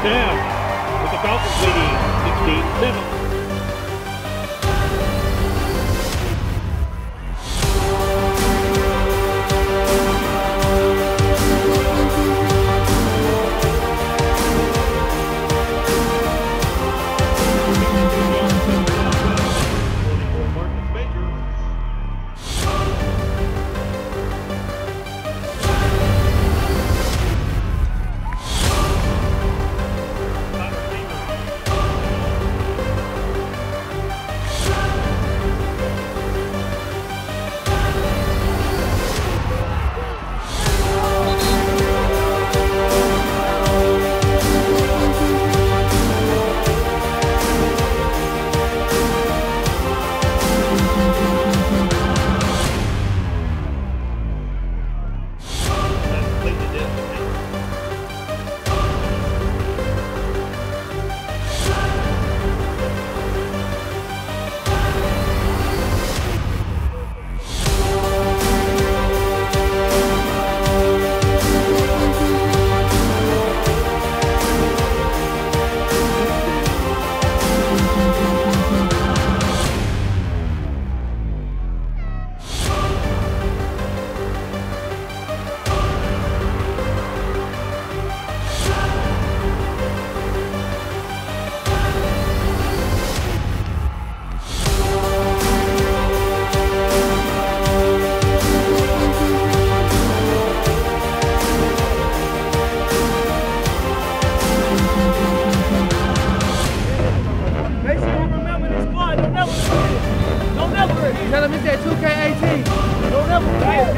first down with the Falcons leading 16-7. Tell him it's that 2K18. Don't ever forget it.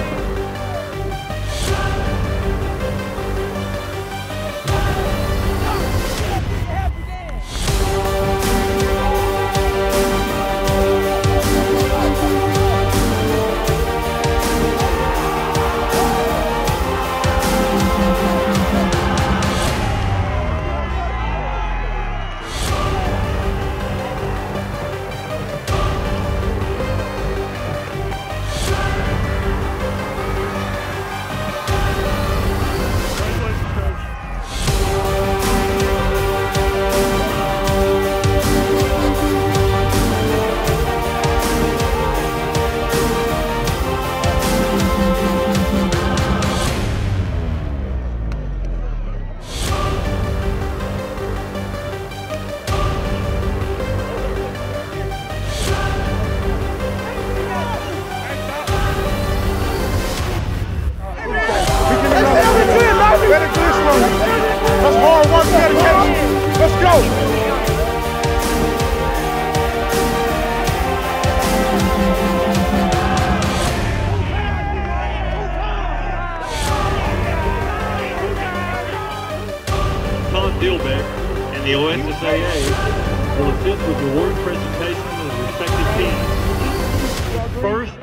And the OSSAA will assist with award presentation of the respective teams. First,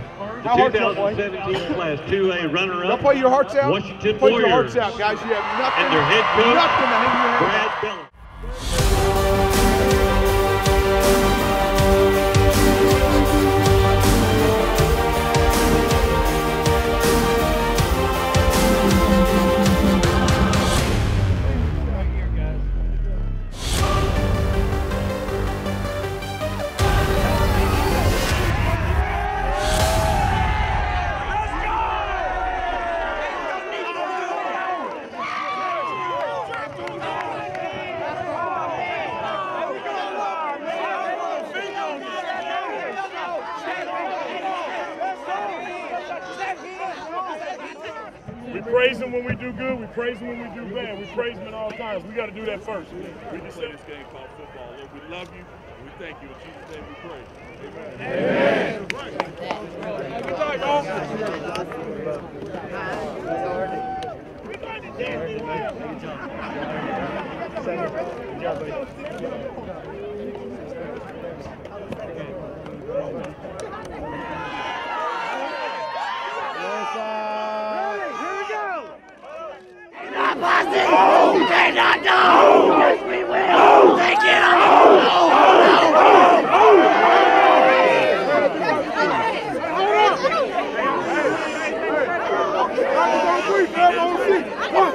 the 2017 Class 2A runner-up, Washington Warriors, your hearts out, guys. You have nothing, and their head coach, Brad Bell. We praise him when we do good, we praise him when we do bad, we praise him at all times. We got to do that first. We just play this game called football. Look, we love you, and we thank you. In Jesus' name we pray. Amen. Amen. Good night, y'all. We're going to dance One,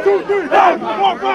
two, three, four, five.